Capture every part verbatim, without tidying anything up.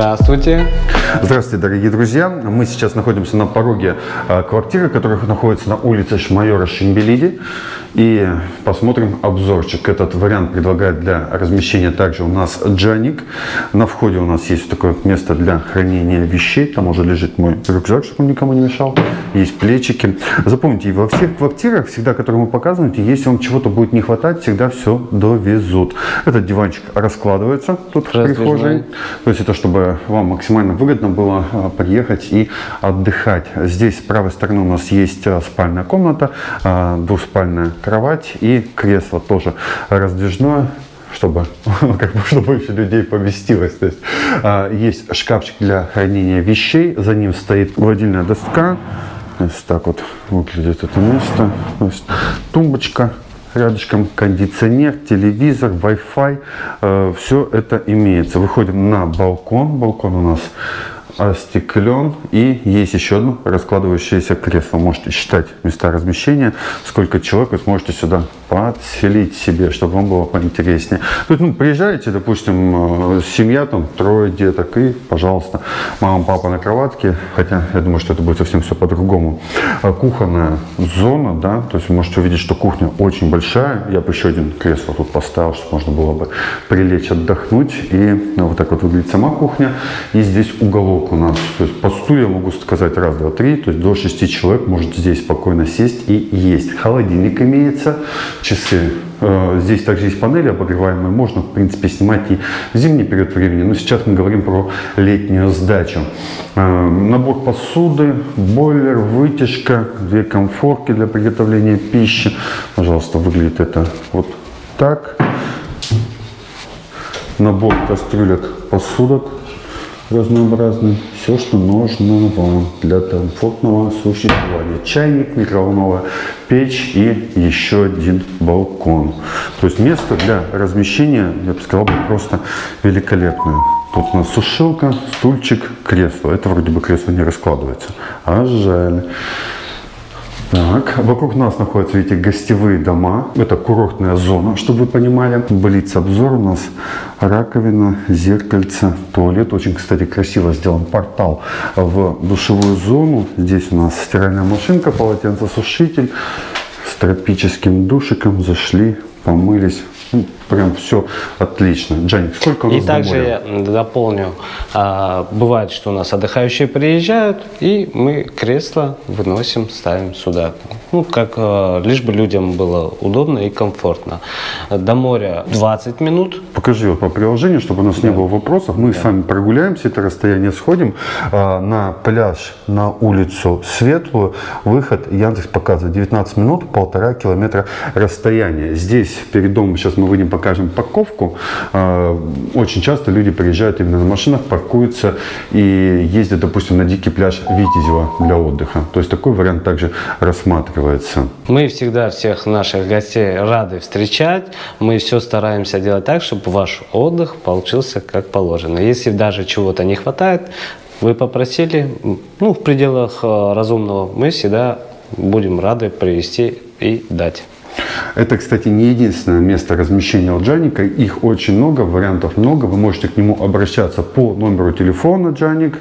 Здравствуйте. Здравствуйте, дорогие друзья. Мы сейчас находимся на пороге квартиры, которая находится на улице Шмайора Шембелиди. И посмотрим обзорчик. Этот вариант предлагает для размещения также у нас джаник. На входе у нас есть такое место для хранения вещей. Там уже лежит мой рюкзак, чтобы он никому не мешал. Есть плечики. Запомните, во всех квартирах, всегда, которые мы показываем, если вам чего-то будет не хватать, всегда все довезут. Этот диванчик раскладывается тут в прихожей. То есть это чтобы вам максимально выгодно было приехать и отдыхать. Здесь с правой стороны у нас есть спальная комната, двуспальная кровать и кресло тоже раздвижное, чтобы, как бы, чтобы больше людей поместилось. То есть, а, есть шкафчик для хранения вещей, за ним стоит гладильная доска. То есть, так вот выглядит это место. То есть, тумбочка. Рядышком кондиционер, телевизор, Wi-Fi, э, все это имеется. Выходим на балкон. Балкон у нас остеклен. И есть еще одно раскладывающееся кресло. Можете считать места размещения, сколько человек вы сможете сюда подселить себе, чтобы вам было поинтереснее. То есть, ну, приезжаете, допустим, семья, там, трое деток, и, пожалуйста, мама, папа на кроватке. Хотя, я думаю, что это будет совсем все по-другому. Кухонная зона, да, то есть вы можете увидеть, что кухня очень большая. Я бы еще один кресло тут поставил, чтобы можно было бы прилечь, отдохнуть. И вот так вот выглядит сама кухня. И здесь уголок у нас, то есть по стулу я могу сказать раз, два, три, то есть до шести человек может здесь спокойно сесть и есть. Холодильник имеется, часы. Здесь также есть панели обогреваемые, можно, в принципе, снимать и в зимний период времени, но сейчас мы говорим про летнюю сдачу. Набор посуды, бойлер, вытяжка, две конфорки для приготовления пищи. Пожалуйста, выглядит это вот так. Набор кастрюлек, посудок разнообразный, все, что нужно вам для комфортного существования. Чайник, микроволновая печь и еще один балкон. То есть место для размещения, я бы сказал, просто великолепное. Тут у нас сушилка, стульчик, кресло. Это вроде бы кресло не раскладывается, а жаль. Так, вокруг нас находятся, видите, гостевые дома. Это курортная зона, чтобы вы понимали. Блиц-обзор у нас. Раковина, зеркальце, туалет. Очень, кстати, красиво сделан портал в душевую зону. Здесь у нас стиральная машинка, полотенцесушитель. С тропическим душиком зашли, помылись. Ну, прям все отлично. Джаник, сколько у нас? И также я дополню, а, бывает, что у нас отдыхающие приезжают, и мы кресло выносим, ставим сюда. Ну, как а, лишь бы людям было удобно и комфортно. До моря двадцать минут. Покажи его по приложению, чтобы у нас да. не было вопросов. Мы да. с вами прогуляемся, это расстояние сходим. А, на пляж, на улицу Светлую. Выход Яндекс показывает девятнадцать минут, полтора километра расстояние. Здесь перед домом сейчас мы выйдем, покажем парковку. Очень часто люди приезжают именно на машинах, паркуются и ездят, допустим, на дикий пляж Витязева для отдыха. То есть такой вариант также рассматривается. Мы всегда всех наших гостей рады встречать. Мы все стараемся делать так, чтобы ваш отдых получился как положено. Если даже чего-то не хватает, вы попросили, ну, в пределах разумного, мы всегда будем рады привезти и дать. Это, кстати, не единственное место размещения джаника. Их очень много, вариантов много. Вы можете к нему обращаться по номеру телефона джаник.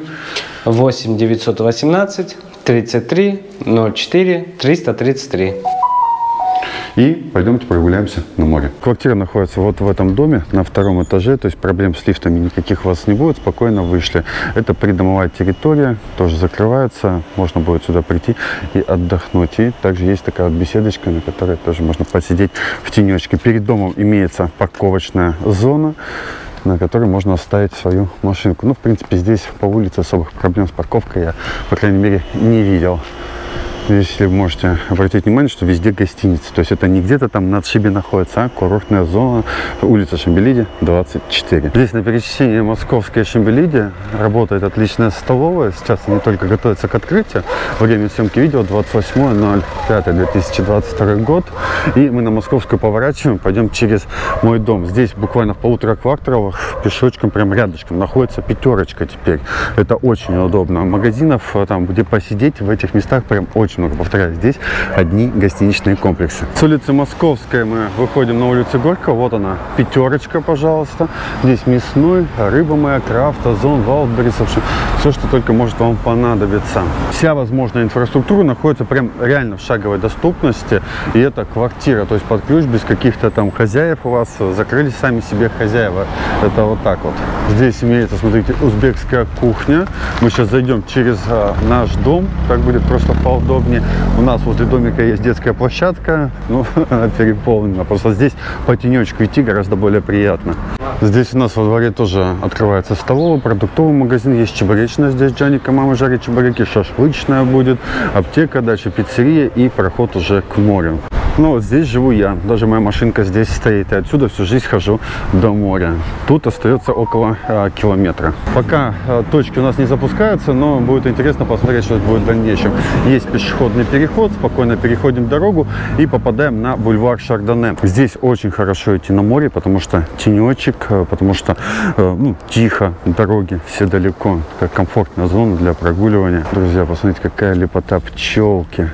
восемь девятьсот восемнадцать тридцать три ноль четыре триста тридцать три. И пойдемте прогуляемся на море. Квартира находится вот в этом доме, на втором этаже. То есть проблем с лифтами никаких у вас не будет. Спокойно вышли. Это придомовая территория. Тоже закрывается. Можно будет сюда прийти и отдохнуть. И также есть такая беседочка, на которой тоже можно посидеть в тенечке. Перед домом имеется парковочная зона, на которой можно оставить свою машинку. Ну, в принципе, здесь по улице особых проблем с парковкой я, по крайней мере, не видел. Если вы можете обратить внимание, что везде гостиницы. То есть это не где-то там на отшибе находится, а курортная зона, улица Шембелиди, двадцать четыре. Здесь на пересечении Московской и Шембелиди работает отличная столовая. Сейчас они только готовятся к открытию. Время съемки видео двадцать восьмое ноль пятое две тысячи двадцать второй год. И мы на Московскую поворачиваем, пойдем через мой дом. Здесь буквально в полутора кварталах пешочком, прям рядышком, находится пятерочка теперь. Это очень удобно. Магазинов, там, где посидеть, в этих местах прям очень очень много повторяю, здесь одни гостиничные комплексы. С улицы Московской мы выходим на улицу Горького. Вот она, Пятерочка, пожалуйста. Здесь мясной, рыба моя, крафт, озон, вайлдберриз, в общем, все, что только может вам понадобиться. Вся возможная инфраструктура находится прям реально в шаговой доступности. И это квартира, то есть под ключ, без каких-то там хозяев у вас. Закрылись сами себе хозяева. Это вот так вот. Здесь имеется, смотрите, узбекская кухня. Мы сейчас зайдем через а, наш дом. Так будет просто поудобнее. У нас возле домика есть детская площадка. Ну, она переполнена. Просто здесь по тенечку идти гораздо более приятно. Здесь у нас во дворе тоже открывается столовый, продуктовый магазин. Есть чебуречная здесь, Джаника, мама жарит чебуреки. Шашлычная будет, аптека, дальше пиццерия и проход уже к морю. Ну, вот здесь живу я. Даже моя машинка здесь стоит. И отсюда всю жизнь хожу до моря. Тут остается около а, километра. Пока а, точки у нас не запускаются, но будет интересно посмотреть, что будет в дальнейшем. Есть пешеходный переход. Спокойно переходим дорогу и попадаем на бульвар Шардоне. Здесь очень хорошо идти на море, потому что тенечек, потому что э, ну, тихо, дороги все далеко. Такая комфортная зона для прогуливания. Друзья, посмотрите, какая лепота, пчелки.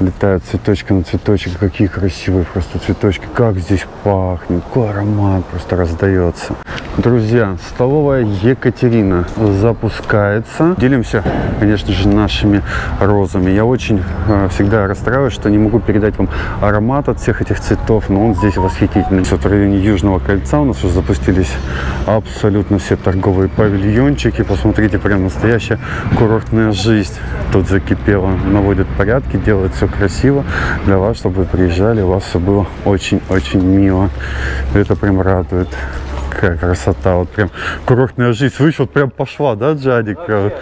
Летают цветочка на цветочек. Какие красивые просто цветочки. Как здесь пахнет. Какой аромат просто раздается. Друзья, столовая Екатерина запускается. Делимся, конечно же, нашими розами. Я очень э, всегда расстраиваюсь, что не могу передать вам аромат от всех этих цветов. Но он здесь восхитительный. Вот в районе Южного кольца у нас уже запустились абсолютно все торговые павильончики. Посмотрите, прям настоящая курортная жизнь. Тут закипела. Наводят порядки, делают все красиво для вас, чтобы вы приезжали, у вас все было очень-очень мило. Это прям радует. Какая красота, вот прям курортная жизнь. Вы вот прям пошла, да, Джаник? Вообще,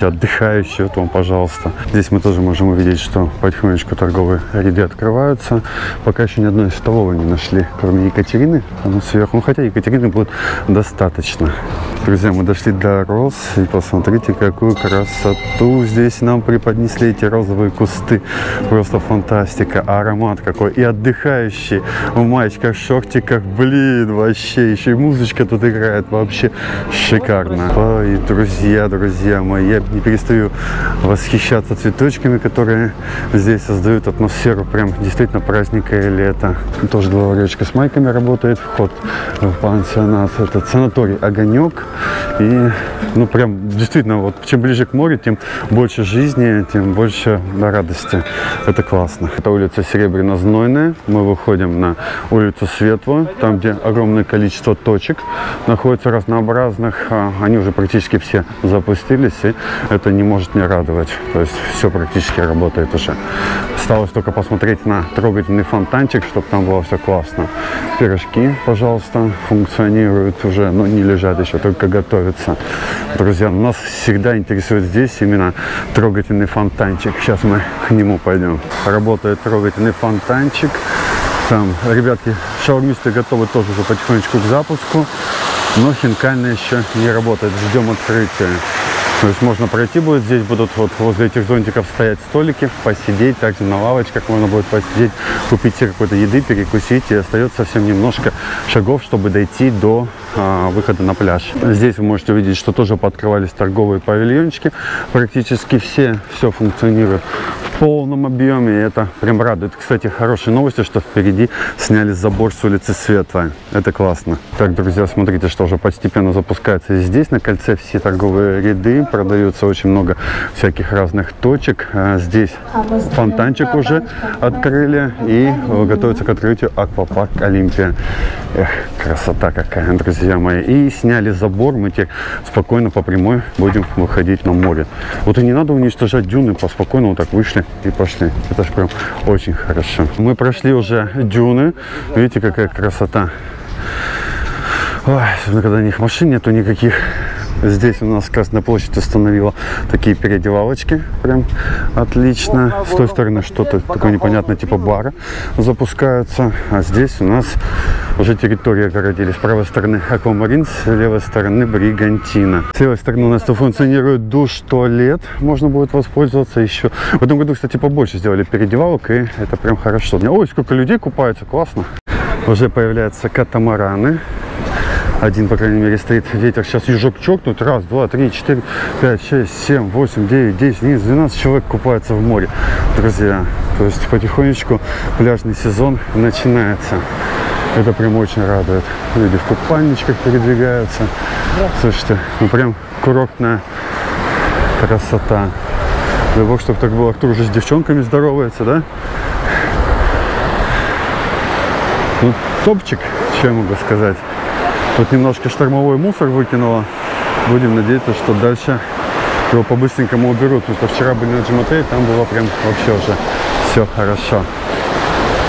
да. Отдыхающий, вот вам, пожалуйста. Здесь мы тоже можем увидеть, что потихонечку торговые ряды открываются. Пока еще ни одной столовой не нашли, кроме Екатерины. Она сверху, ну, хотя Екатерины будет достаточно. Друзья, мы дошли до роз. И посмотрите, какую красоту здесь нам преподнесли эти розовые кусты. Просто фантастика, аромат какой. И отдыхающий в маечках, шортиках, блин, вообще еще и музычка тут играет, вообще шикарно. Ой, друзья, друзья мои, я не перестаю восхищаться цветочками, которые здесь создают атмосферу прям действительно праздника и лета. Тоже главаречка с майками работает, вход в пансионат. Это санаторий «Огонек». И, ну, прям действительно, вот чем ближе к морю, тем больше жизни, тем больше радости. Это классно. Это улица Серебряно-Знойная. Мы выходим на улицу Светлую, там, где огромное количество точек находится разнообразных. Они уже практически все запустились, и это не может не радовать. То есть все практически работает уже. Осталось только посмотреть на трогательный фонтанчик, чтобы там было все классно. Пирожки, пожалуйста, функционируют уже, но не лежат еще, только готовятся. Друзья, нас всегда интересует здесь именно трогательный фонтанчик. Сейчас мы к нему пойдем. Работает трогательный фонтанчик. Там ребятки шаурмисты готовы тоже уже потихонечку к запуску, но хинкальная еще не работает. Ждем открытия. То есть можно пройти будет, здесь будут вот возле этих зонтиков стоять столики, посидеть, также на лавочках можно будет посидеть, купить себе какой-то еды, перекусить, и остается совсем немножко шагов, чтобы дойти до а, выхода на пляж. Здесь вы можете увидеть, что тоже пооткрывались торговые павильончики, практически все, все функционирует в полном объеме, и это прям радует. Кстати, хорошие новости, что впереди сняли забор с улицы Светлая, это классно. Так, друзья, смотрите, что уже постепенно запускается и здесь, на кольце все торговые ряды. Продается очень много всяких разных точек. Здесь фонтанчик уже открыли. И готовится к открытию аквапарк «Олимпия». Эх, красота какая, друзья мои. И сняли забор. Мы теперь спокойно по прямой будем выходить на море. Вот и не надо уничтожать дюны. Поспокойно вот так вышли и пошли. Это же прям очень хорошо. Мы прошли уже дюны. Видите, какая красота. Ой, когда у них машин нету никаких. Здесь у нас Красная площадь установила такие переодевалочки, прям отлично. С той стороны что-то такое непонятное, типа бара запускаются. А здесь у нас уже территории огородились. С правой стороны Аквамарин, с левой стороны Бригантина. С левой стороны у нас тут функционирует душ, туалет. Можно будет воспользоваться еще. В этом году, кстати, побольше сделали переодевалок, и это прям хорошо. Ой, сколько людей купаются, классно. Уже появляются катамараны. один, по крайней мере, стоит ветер. Сейчас ежок чокнут. Раз, два, три, четыре, пять, шесть, семь, восемь, девять, десять, нет, двенадцать человек купаются в море, друзья. То есть потихонечку пляжный сезон начинается. Это прям очень радует. Люди в купальничках передвигаются. Да. Слушайте, ну прям курортная красота. Дай бог, чтобы так было. Артур уже с девчонками здоровается, да? Ну, топчик, что я могу сказать. Тут немножко штормовой мусор выкинуло. Будем надеяться, что дальше его по-быстренькому уберут. Потому что вчера были на Джемете, там было прям вообще уже все хорошо.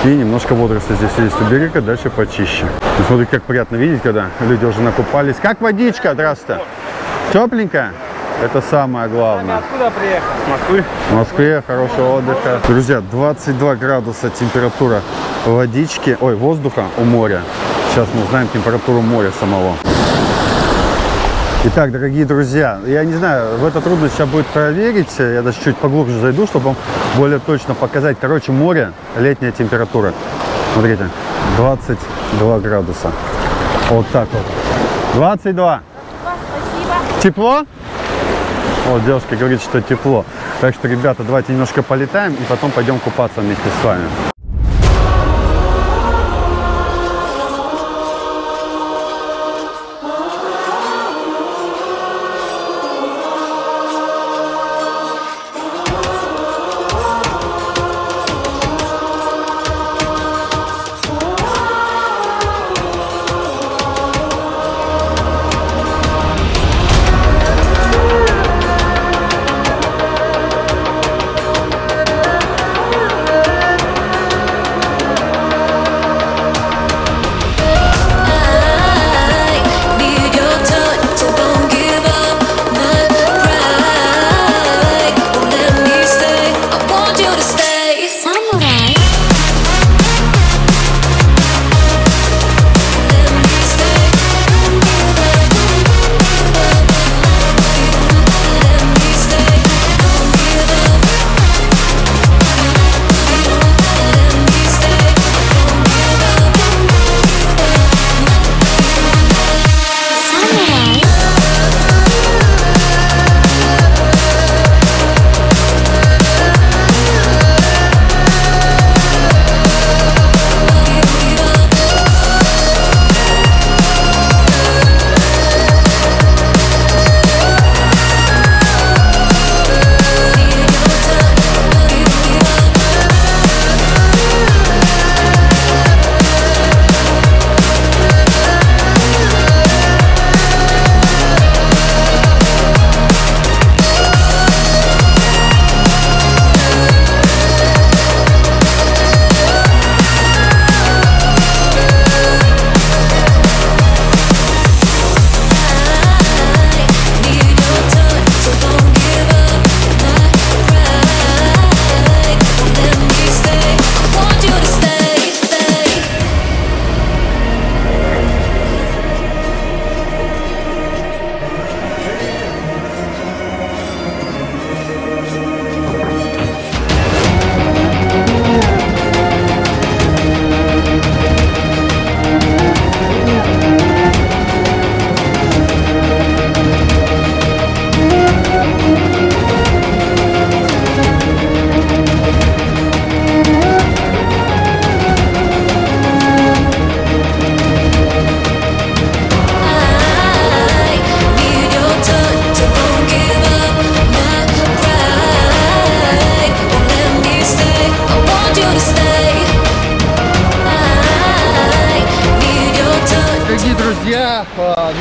И немножко водоросли здесь есть у берега, дальше почище. Ну, смотри, как приятно видеть, когда люди уже накупались. Как водичка, здрасте. Тепленькая? Это самое главное. Откуда приехал? С Москвы. В Москве хорошего отдыха. Друзья, двадцать два градуса температура водички, ой, воздуха у моря. Сейчас мы узнаем температуру моря самого. Итак, дорогие друзья, я не знаю, в это трудно сейчас будет проверить. Я даже чуть поглубже зайду, чтобы вам более точно показать. Короче, море, летняя температура. Смотрите, двадцать два градуса. Вот так вот. двадцать два. Спасибо. Тепло? Вот девушка говорит, что тепло. Так что, ребята, давайте немножко полетаем и потом пойдем купаться вместе с вами.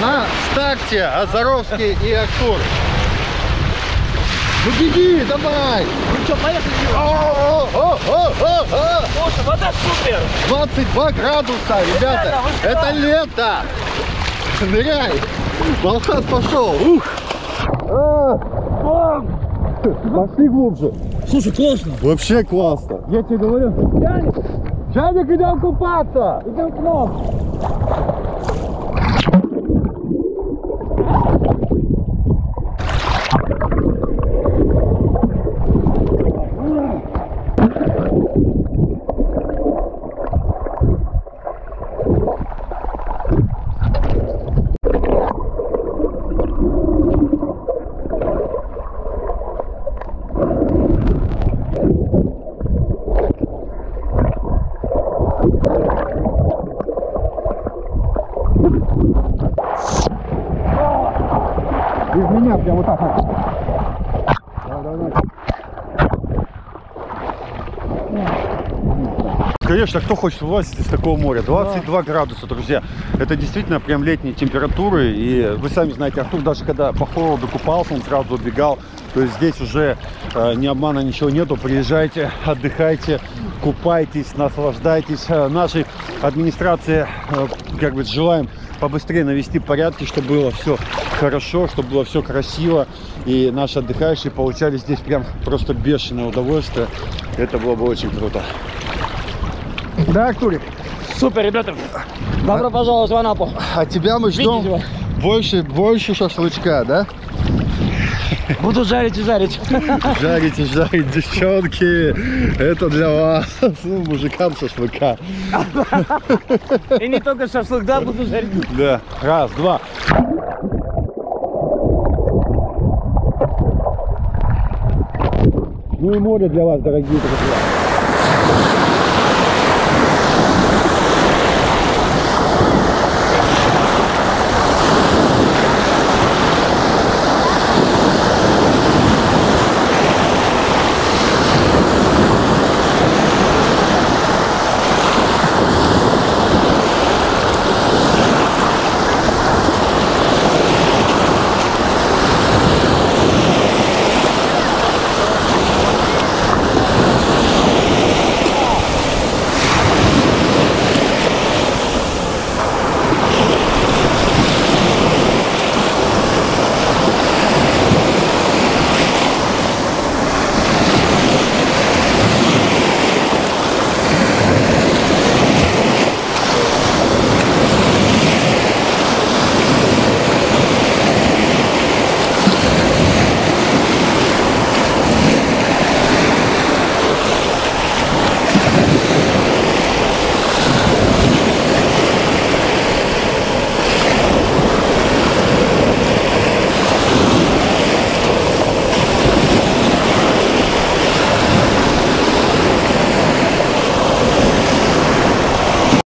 На старте Азаровский и Актур. Ну беги, давай! Ну что, поехали? О, о, о, о, о. Слушай, вода супер! двадцать два градуса, ребята! Это лето! Ныряй! Волхат пошел! Ух! Пошли глубже! Слушай, классно! Вообще классно! Я тебе говорю! Джаник! Джаник, идем купаться! Идем к нам! прям вот так. Давай, давай, давай. Конечно, кто хочет вылазить из такого моря? двадцать два градуса, друзья. Это действительно прям летние температуры. И вы сами знаете, Артур даже когда по холоду купался, он сразу убегал. То есть здесь уже э, ни обмана, ничего нету. Приезжайте, отдыхайте, купайтесь, наслаждайтесь. Нашей администрации э, как бы желаем побыстрее навести порядки, чтобы было все хорошо, чтобы было все красиво. И наши отдыхающие получали здесь прям просто бешеное удовольствие. Это было бы очень круто. Да, Артурик? Супер, ребята. Добро а... пожаловать в Анапу. А тебя мы ждем больше, больше шашлычка, да? Буду жарить и жарить. Жарить и жарить, девчонки. Это для вас, мужикам шашлыка. И не только шашлык, да, буду жарить. Да, раз, два. Ну и море для вас, дорогие друзья.